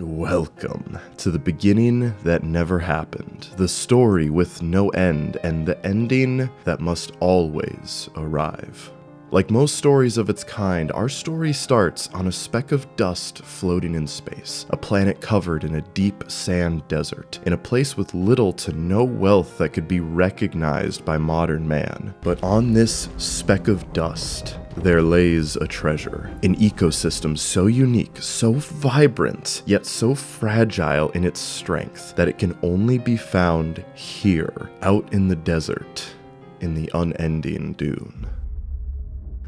Welcome to the beginning that never happened, the story with no end, and the ending that must always arrive. Like most stories of its kind, our story starts on a speck of dust floating in space, a planet covered in a deep sand desert, in a place with little to no wealth that could be recognized by modern man. But on this speck of dust, there lays a treasure, an ecosystem so unique, so vibrant, yet so fragile in its strength that it can only be found here, out in the desert, in the unending dune.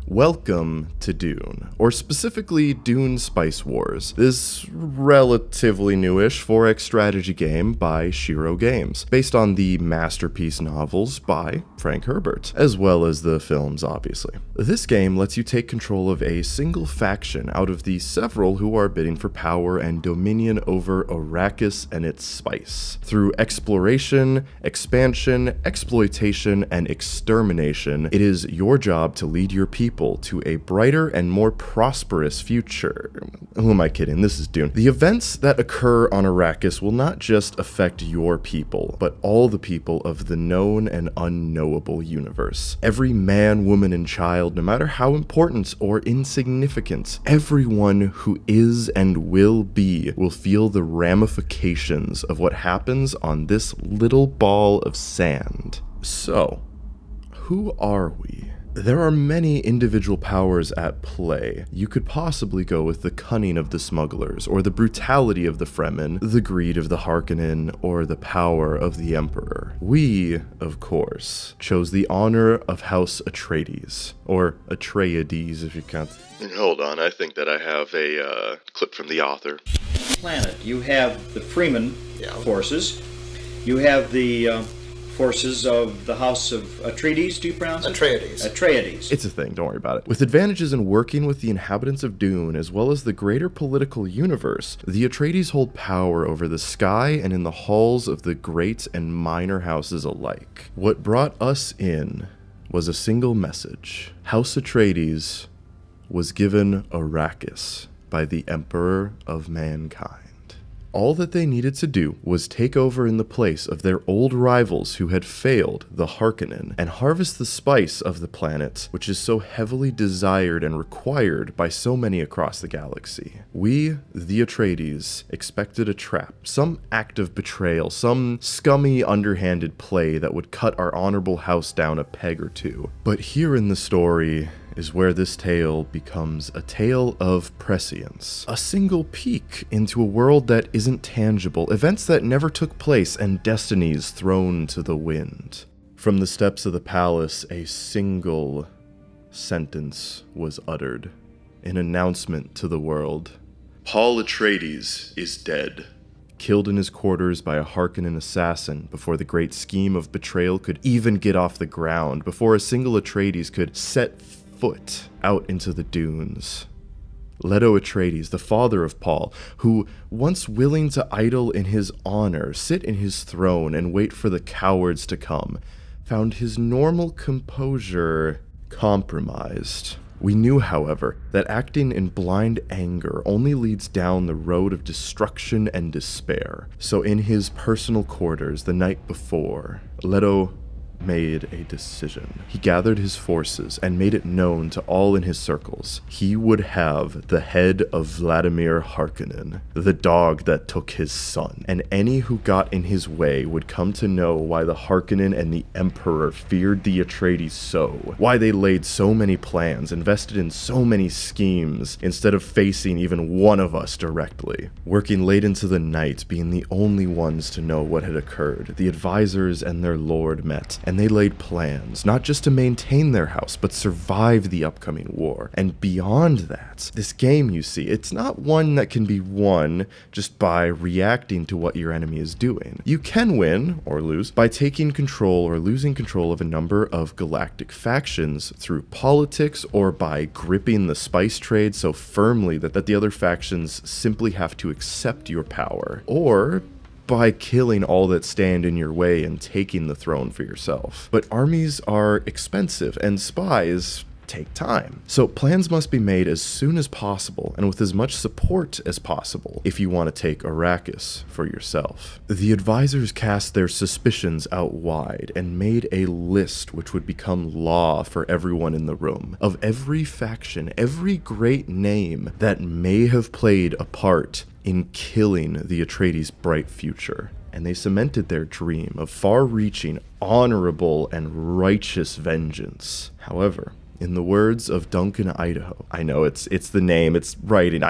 Welcome to Dune, or specifically Dune Spice Wars, this relatively newish 4X strategy game by Shiro Games, based on the masterpiece novels by Frank Herbert, as well as the films, obviously. This game lets you take control of a single faction out of the several who are bidding for power and dominion over Arrakis and its spice, through exploration, expansion, exploitation, and extermination. It is your job to lead your people to a brighter and more prosperous future. Who am I kidding? This is Dune. The events that occur on Arrakis will not just affect your people, but all the people of the known and unknowable universe. Every man, woman, and child, no matter how important or insignificant, everyone who is and will be will feel the ramifications of what happens on this little ball of sand. So, who are we? There are many individual powers at play. You could possibly go with the cunning of the smugglers, or the brutality of the Fremen, the greed of the Harkonnen, or the power of the Emperor. We, of course, chose the honor of House Atreides, or Atreides if you can't. Hold on, I think that I have a clip from the author. Planet, you have the Fremen forces, you have the forces of the House of Atreides, do you pronounce it? Atreides. Atreides. It's a thing, don't worry about it. With advantages in working with the inhabitants of Dune, as well as the greater political universe, the Atreides hold power over the sky and in the halls of the great and minor houses alike. What brought us in was a single message. House Atreides was given Arrakis by the Emperor of Mankind. All that they needed to do was take over in the place of their old rivals who had failed, the Harkonnen, and harvest the spice of the planet, which is so heavily desired and required by so many across the galaxy. We, the Atreides, expected a trap, some act of betrayal, some scummy, underhanded play that would cut our honorable house down a peg or two. But here in the story is where this tale becomes a tale of prescience. A single peek into a world that isn't tangible, events that never took place, and destinies thrown to the wind. From the steps of the palace, a single sentence was uttered, an announcement to the world. Paul Atreides is dead. Killed in his quarters by a Harkonnen assassin before the great scheme of betrayal could even get off the ground, before a single Atreides could set foot out into the dunes. Leto Atreides, the father of Paul, who, once willing to idle in his honor, sit in his throne and wait for the cowards to come, found his normal composure compromised. We knew, however, that acting in blind anger only leads down the road of destruction and despair. So in his personal quarters the night before, Leto made a decision. He gathered his forces and made it known to all in his circles. He would have the head of Vladimir Harkonnen, the dog that took his son, and any who got in his way would come to know why the Harkonnen and the Emperor feared the Atreides so, why they laid so many plans, invested in so many schemes, instead of facing even one of us directly. Working late into the night, being the only ones to know what had occurred, the advisors and their lord met, and they laid plans, not just to maintain their house, but survive the upcoming war. And beyond that, this game, you see, it's not one that can be won just by reacting to what your enemy is doing. You can win, or lose, by taking control or losing control of a number of galactic factions through politics, or by gripping the spice trade so firmly that the other factions simply have to accept your power, or by killing all that stand in your way and taking the throne for yourself. But armies are expensive, and spies take time. So plans must be made as soon as possible and with as much support as possible if you want to take Arrakis for yourself. The advisors cast their suspicions out wide and made a list which would become law for everyone in the room of every faction, every great name that may have played a part in killing the Atreides' bright future. And they cemented their dream of far-reaching, honorable, and righteous vengeance. However, in the words of Duncan Idaho, I know it's the name, it's writing,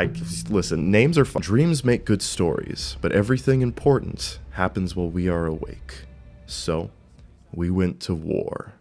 listen, names are fun. Dreams make good stories, but everything important happens while we are awake. So, we went to war.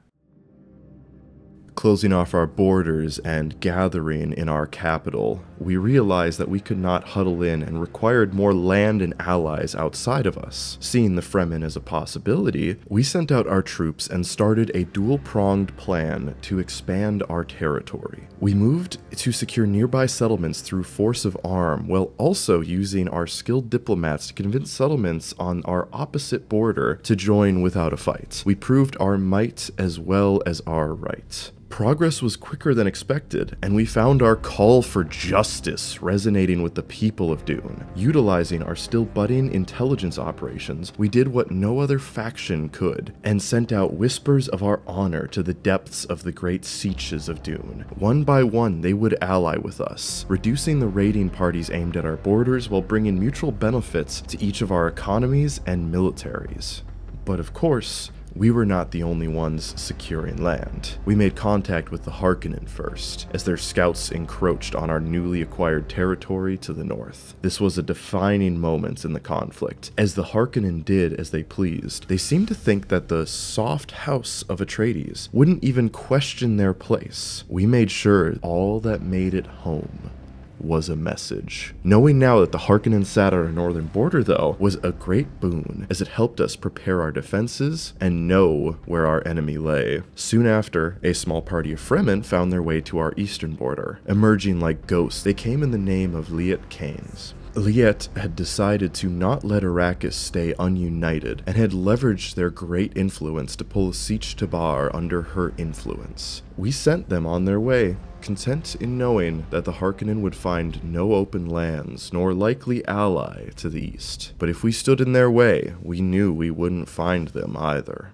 Closing off our borders and gathering in our capital, we realized that we could not huddle in and required more land and allies outside of us. Seeing the Fremen as a possibility, we sent out our troops and started a dual-pronged plan to expand our territory. We moved to secure nearby settlements through force of arm, while also using our skilled diplomats to convince settlements on our opposite border to join without a fight. We proved our might as well as our right. Progress was quicker than expected, and we found our call for justice resonating with the people of Dune. Utilizing our still budding intelligence operations, we did what no other faction could, and sent out whispers of our honor to the depths of the great sieges of Dune. One by one, they would ally with us, reducing the raiding parties aimed at our borders while bringing mutual benefits to each of our economies and militaries. But of course, we were not the only ones securing land. We made contact with the Harkonnen first, as their scouts encroached on our newly acquired territory to the north. This was a defining moment in the conflict, as the Harkonnen did as they pleased. They seemed to think that the soft house of Atreides wouldn't even question their place. We made sure all that made it home was a message. Knowing now that the Harkonnen sat at our northern border, though, was a great boon, as it helped us prepare our defenses and know where our enemy lay. Soon after, a small party of Fremen found their way to our eastern border. Emerging like ghosts, they came in the name of Liet Kynes. Liet had decided to not let Arrakis stay ununited, and had leveraged their great influence to pull Sietch Tabr under her influence. We sent them on their way, content in knowing that the Harkonnen would find no open lands, nor likely ally to the east. But if we stood in their way, we knew we wouldn't find them either.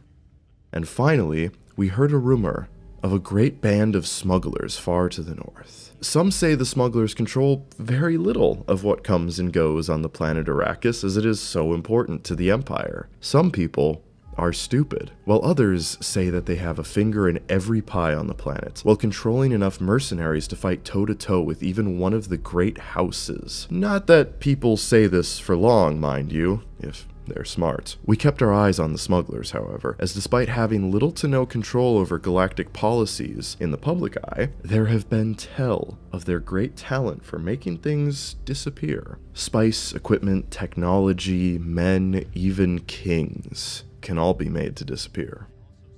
And finally, we heard a rumor of a great band of smugglers far to the north. Some say the smugglers control very little of what comes and goes on the planet Arrakis, as it is so important to the Empire. Some people are stupid, while others say that they have a finger in every pie on the planet, while controlling enough mercenaries to fight toe-to-toe with even one of the great houses. Not that people say this for long, mind you, if they're smart. We kept our eyes on the smugglers, however, as despite having little to no control over galactic policies in the public eye, there have been tell of their great talent for making things disappear. Spice, equipment, technology, men, even kings can all be made to disappear.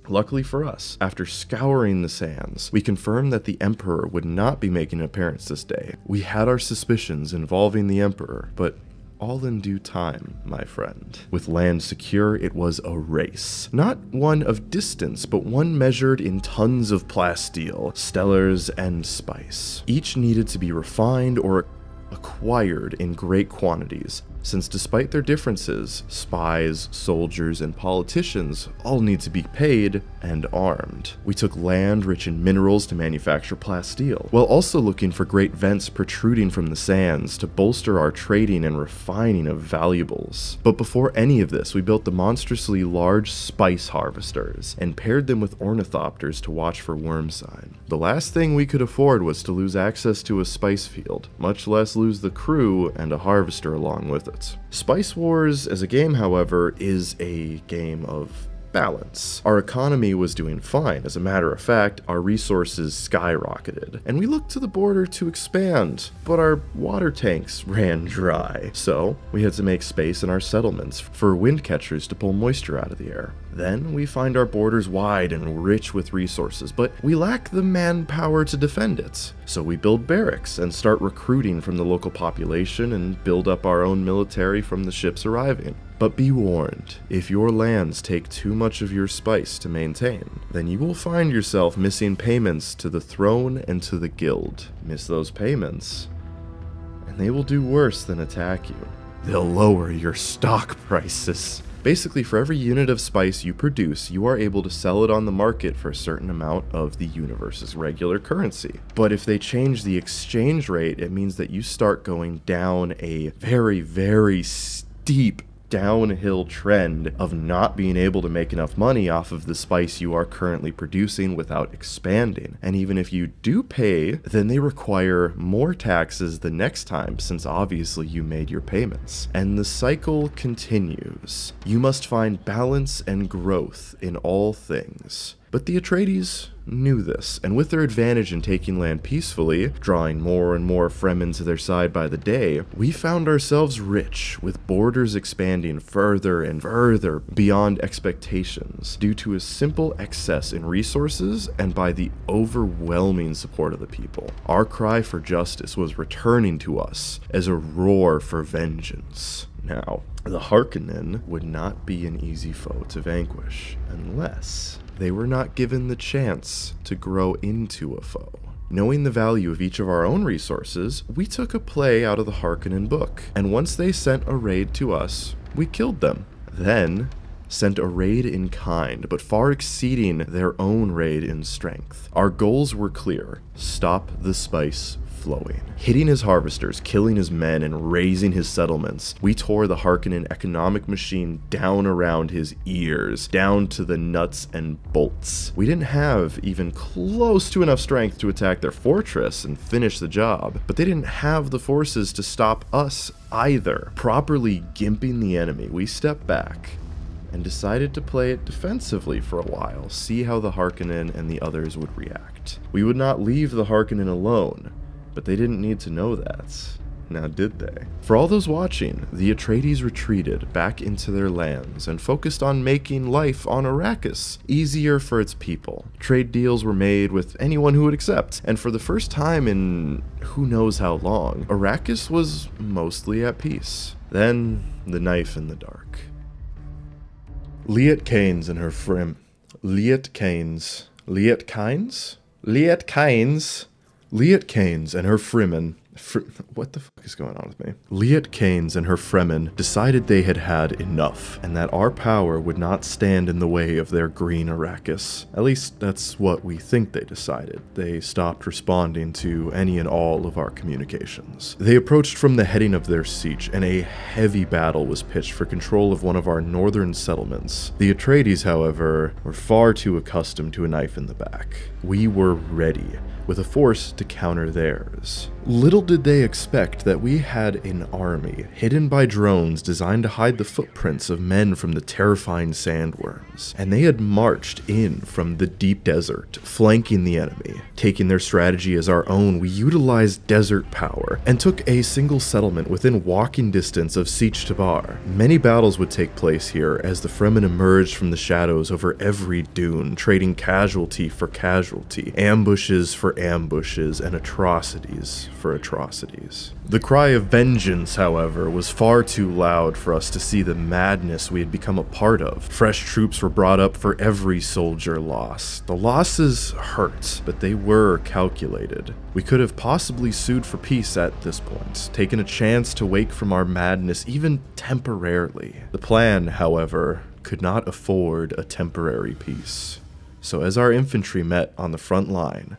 Luckily for us, after scouring the sands, we confirmed that the Emperor would not be making an appearance this day. We had our suspicions involving the Emperor, but all in due time, my friend. With land secure, it was a race. Not one of distance, but one measured in tons of plasteel, stellars, and spice. Each needed to be refined or acquired in great quantities, since despite their differences, spies, soldiers, and politicians all need to be paid and armed. We took land rich in minerals to manufacture plasteel, while also looking for great vents protruding from the sands to bolster our trading and refining of valuables. But before any of this, we built the monstrously large spice harvesters and paired them with ornithopters to watch for worm sign. The last thing we could afford was to lose access to a spice field, much less lose the crew and a harvester along with it. Spice Wars as a game, however, is a game of balance. Our economy was doing fine. As a matter of fact, our resources skyrocketed, and we looked to the border to expand, but our water tanks ran dry. So we had to make space in our settlements for wind catchers to pull moisture out of the air. Then we find our borders wide and rich with resources, but we lack the manpower to defend it. So we build barracks and start recruiting from the local population and build up our own military from the ships arriving. But be warned, if your lands take too much of your spice to maintain, then you will find yourself missing payments to the throne and to the guild. Miss those payments, and they will do worse than attack you. They'll lower your stock prices. Basically, for every unit of spice you produce, you are able to sell it on the market for a certain amount of the universe's regular currency. But if they change the exchange rate, it means that you start going down a very, very steep downhill trend of not being able to make enough money off of the spice you are currently producing without expanding. And even if you do pay, then they require more taxes the next time, since obviously you made your payments. And the cycle continues. You must find balance and growth in all things. But the Atreides knew this, and with their advantage in taking land peacefully, drawing more and more Fremen to their side by the day, we found ourselves rich, with borders expanding further and further beyond expectations, due to a simple excess in resources and by the overwhelming support of the people. Our cry for justice was returning to us as a roar for vengeance. Now, the Harkonnen would not be an easy foe to vanquish, unless they were not given the chance to grow into a foe. Knowing the value of each of our own resources, we took a play out of the Harkonnen book, and once they sent a raid to us, we killed them. Then sent a raid in kind, but far exceeding their own raid in strength. Our goals were clear: stop the spice flowing. Hitting his harvesters, killing his men, and raising his settlements, we tore the Harkonnen economic machine down around his ears, down to the nuts and bolts. We didn't have even close to enough strength to attack their fortress and finish the job, but they didn't have the forces to stop us either. Properly gimping the enemy, we stepped back and decided to play it defensively for a while, see how the Harkonnen and the others would react. We would not leave the Harkonnen alone, but they didn't need to know that, now did they? For all those watching, the Atreides retreated back into their lands and focused on making life on Arrakis easier for its people. Trade deals were made with anyone who would accept, and for the first time in who knows how long, Arrakis was mostly at peace. Then, the knife in the dark. Liet Kynes and her Fremen. Liet Kynes. Liet Kynes? Liet Kynes. Liet Kynes and her Fremen. What the fuck is going on with me? Liet Kynes and her Fremen decided they had had enough, and that our power would not stand in the way of their green Arrakis. At least that's what we think they decided. They stopped responding to any and all of our communications. They approached from the heading of their siege, and a heavy battle was pitched for control of one of our northern settlements. The Atreides, however, were far too accustomed to a knife in the back. We were ready, with a force to counter theirs. Little did they expect that we had an army, hidden by drones designed to hide the footprints of men from the terrifying sandworms. And they had marched in from the deep desert, flanking the enemy. Taking their strategy as our own, we utilized desert power, and took a single settlement within walking distance of Sietch Tabr. Many battles would take place here, as the Fremen emerged from the shadows over every dune, trading casualty for casualty, ambushes for ambushes, and atrocities for atrocities. The cry of vengeance, however, was far too loud for us to see the madness we had become a part of. Fresh troops were brought up for every soldier lost. The losses hurt, but they were calculated. We could have possibly sued for peace at this point, taken a chance to wake from our madness even temporarily. The plan, however, could not afford a temporary peace. So as our infantry met on the front line,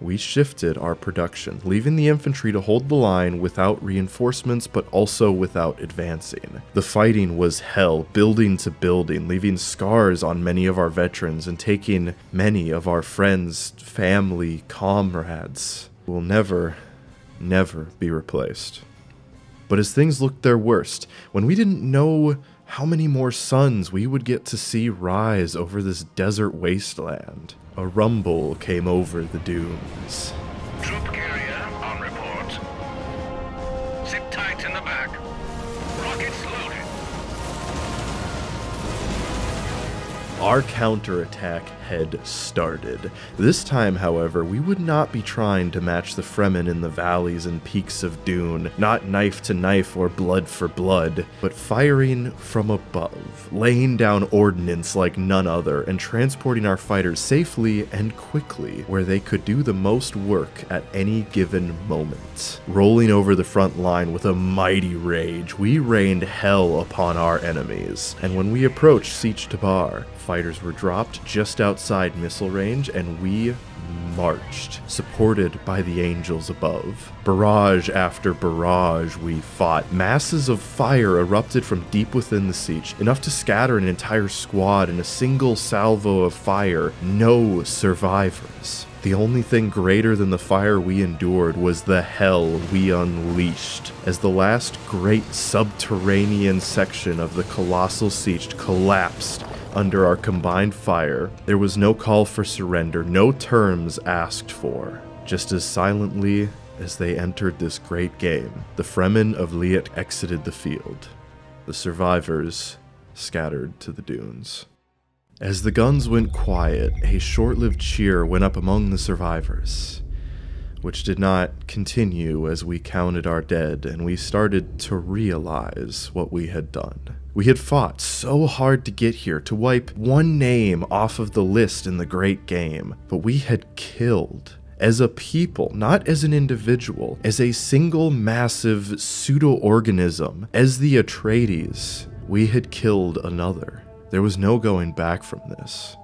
we shifted our production, leaving the infantry to hold the line without reinforcements, but also without advancing. The fighting was hell, building to building, leaving scars on many of our veterans and taking many of our friends, family, comrades. Will never, never be replaced. But as things looked their worst, when we didn't know how many more suns we would get to see rise over this desert wasteland, a rumble came over the dunes. Troop carrier on report. Sit tight in the back. Rockets loaded. Our counterattack head started. This time, however, we would not be trying to match the Fremen in the valleys and peaks of Dune, not knife to knife or blood for blood, but firing from above, laying down ordnance like none other, and transporting our fighters safely and quickly where they could do the most work at any given moment. Rolling over the front line with a mighty rage, we rained hell upon our enemies, and when we approached Sietch Tabr, fighters were dropped just outside missile range, and we marched, supported by the angels above. Barrage after barrage we fought. Masses of fire erupted from deep within the siege, enough to scatter an entire squad in a single salvo of fire. No survivors. The only thing greater than the fire we endured was the hell we unleashed, as the last great subterranean section of the colossal siege collapsed under our combined fire. There was no call for surrender, no terms asked for. Just as silently as they entered this great game, the Fremen of Liet exited the field. The survivors scattered to the dunes. As the guns went quiet, a short-lived cheer went up among the survivors, which did not continue as we counted our dead and we started to realize what we had done. We had fought so hard to get here, to wipe one name off of the list in the great game, but we had killed, as a people, not as an individual, as a single massive pseudo-organism, as the Atreides, we had killed another. There was no going back from this,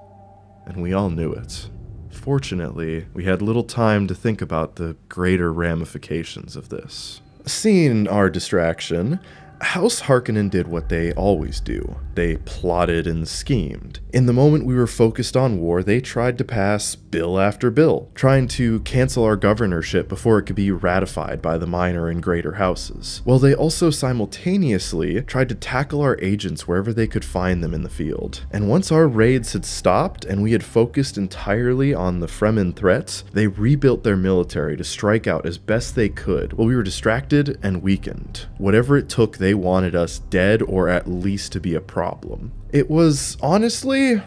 and we all knew it. Fortunately, we had little time to think about the greater ramifications of this. Seeing our distraction, House Harkonnen did what they always do. They plotted and schemed. In the moment we were focused on war, they tried to pass bill after bill, trying to cancel our governorship before it could be ratified by the minor and greater houses. While they also simultaneously tried to tackle our agents wherever they could find them in the field. And once our raids had stopped and we had focused entirely on the Fremen threats, they rebuilt their military to strike out as best they could while we were distracted and weakened. Whatever it took, they wanted us dead or at least to be a problem. It was honestly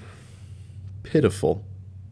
pitiful.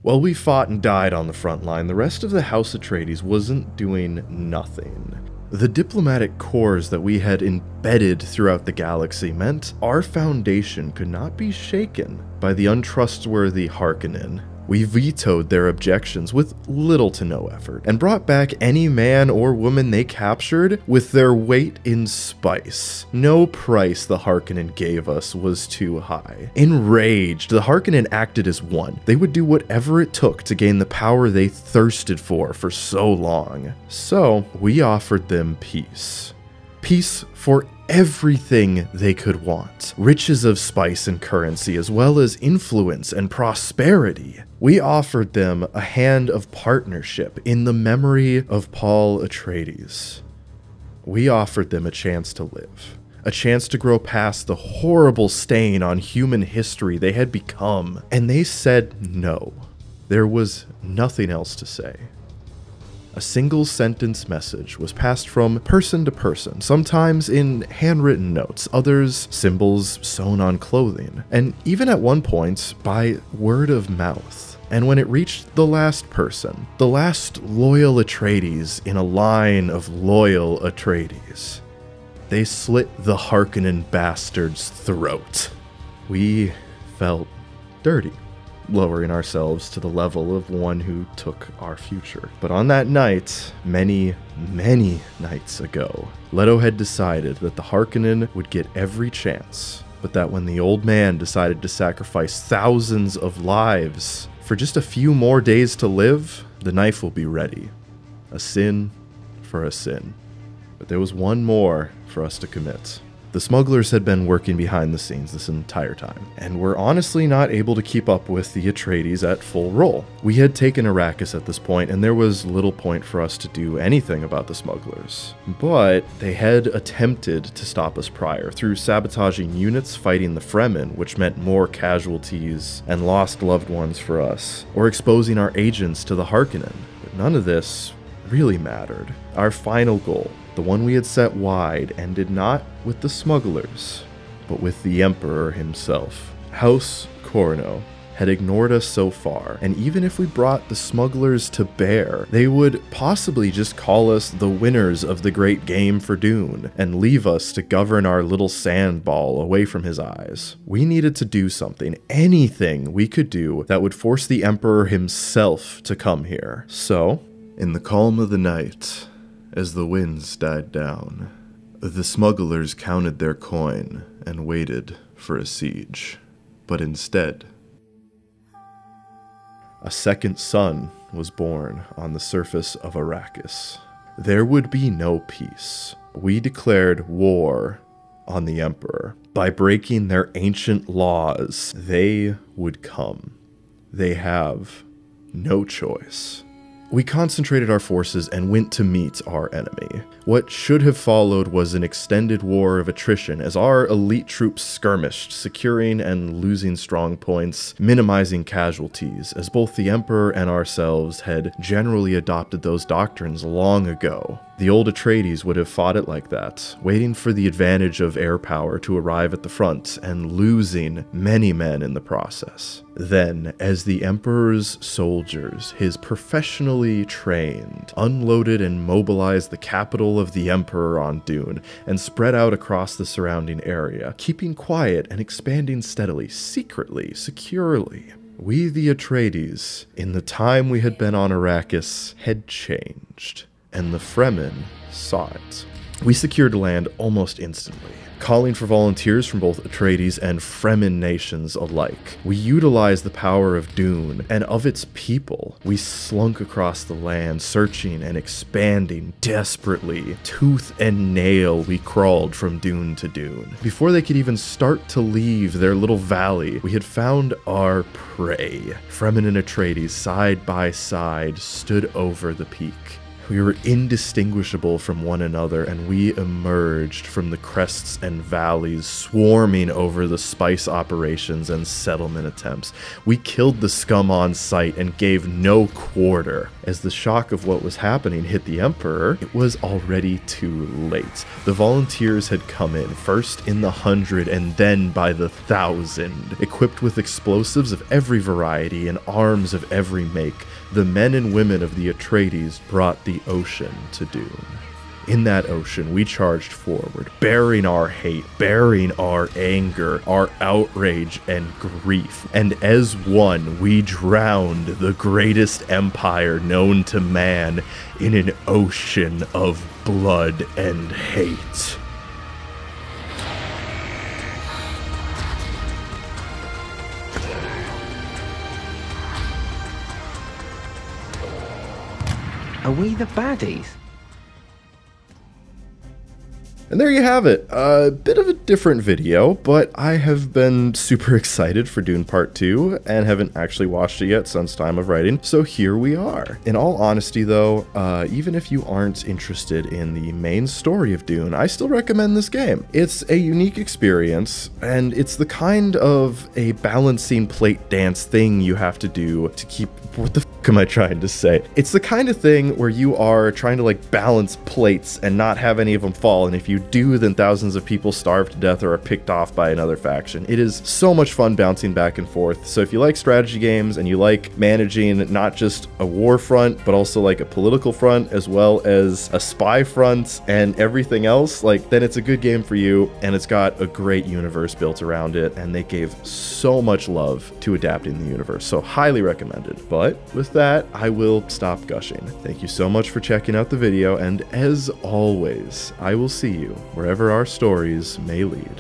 While we fought and died on the front line, the rest of the House Atreides wasn't doing nothing. The diplomatic cores that we had embedded throughout the galaxy meant our foundation could not be shaken by the untrustworthy Harkonnen. We vetoed their objections with little to no effort, and brought back any man or woman they captured with their weight in spice. No price the Harkonnen gave us was too high. Enraged, the Harkonnen acted as one. They would do whatever it took to gain the power they thirsted for so long. So we offered them peace. Peace for everything they could want. Riches of spice and currency, as well as influence and prosperity. We offered them a hand of partnership in the memory of Paul Atreides. We offered them a chance to live. A chance to grow past the horrible stain on human history they had become. And they said no. There was nothing else to say. A single sentence message was passed from person to person, sometimes in handwritten notes, others symbols sewn on clothing, and even at one point by word of mouth. And when it reached the last person, the last loyal Atreides in a line of loyal Atreides, they slit the Harkonnen bastard's throat. We felt dirty, lowering ourselves to the level of one who took our future. But on that night, many, many nights ago, Leto had decided that the Harkonnen would get every chance, but that when the old man decided to sacrifice thousands of lives for just a few more days to live, the knife will be ready. A sin for a sin. But there was one more for us to commit. The smugglers had been working behind the scenes this entire time, and were honestly not able to keep up with the Atreides at full roll. We had taken Arrakis at this point, and there was little point for us to do anything about the smugglers. But they had attempted to stop us prior, through sabotaging units fighting the Fremen, which meant more casualties and lost loved ones for us, or exposing our agents to the Harkonnen. But none of this really mattered. Our final goal, the one we had set wide, ended not with the smugglers, but with the Emperor himself. House Corrino had ignored us so far, and even if we brought the smugglers to bear, they would possibly just call us the winners of the great game for Dune, and leave us to govern our little sandball away from his eyes. We needed to do something, anything we could do that would force the Emperor himself to come here. So, in the calm of the night, as the winds died down, the smugglers counted their coin and waited for a siege. But instead, a second sun was born on the surface of Arrakis. There would be no peace. We declared war on the Emperor. By breaking their ancient laws, they would come. They have no choice. We concentrated our forces and went to meet our enemy. What should have followed was an extended war of attrition as our elite troops skirmished, securing and losing strong points, minimizing casualties, as both the Emperor and ourselves had generally adopted those doctrines long ago. The old Atreides would have fought it like that, waiting for the advantage of air power to arrive at the front and losing many men in the process. Then, as the Emperor's soldiers, his professionally trained, unloaded and mobilized the capital of the Emperor on Dune and spread out across the surrounding area, keeping quiet and expanding steadily, secretly, securely. We, the Atreides, in the time we had been on Arrakis, had changed. And the Fremen saw it. We secured land almost instantly, calling for volunteers from both Atreides and Fremen nations alike. We utilized the power of Dune and of its people. We slunk across the land, searching and expanding desperately. Tooth and nail, we crawled from dune to dune. Before they could even start to leave their little valley, we had found our prey. Fremen and Atreides, side by side, stood over the peak. We were indistinguishable from one another, and we emerged from the crests and valleys, swarming over the spice operations and settlement attempts. We killed the scum on sight and gave no quarter. As the shock of what was happening hit the Emperor, it was already too late. The volunteers had come in, first in the 100 and then by the 1,000. Equipped with explosives of every variety and arms of every make, the men and women of the Atreides brought the ocean to Dune. In that ocean, we charged forward, bearing our hate, bearing our anger, our outrage and grief. And as one, we drowned the greatest empire known to man in an ocean of blood and hate. Are we the baddies? And there you have it, a bit of a different video, but I have been super excited for Dune Part 2 and haven't actually watched it yet since time of writing, so here we are. In all honesty though, even if you aren't interested in the main story of Dune, I still recommend this game. It's a unique experience, and it's the kind of a balancing plate dance thing you have to do to keep, what the f am I trying to say? It's the kind of thing where you are trying to like balance plates and not have any of them fall, and if you do, then thousands of people starve to death or are picked off by another faction. It is so much fun bouncing back and forth. So if you like strategy games and you like managing not just a war front, but also like a political front as well as a spy front and everything else, like then it's a good game for you, and it's got a great universe built around it, and they gave so much love to adapting the universe, so highly recommended. But with that, I will stop gushing. Thank you so much for checking out the video, and as always, I will see you wherever our stories may lead.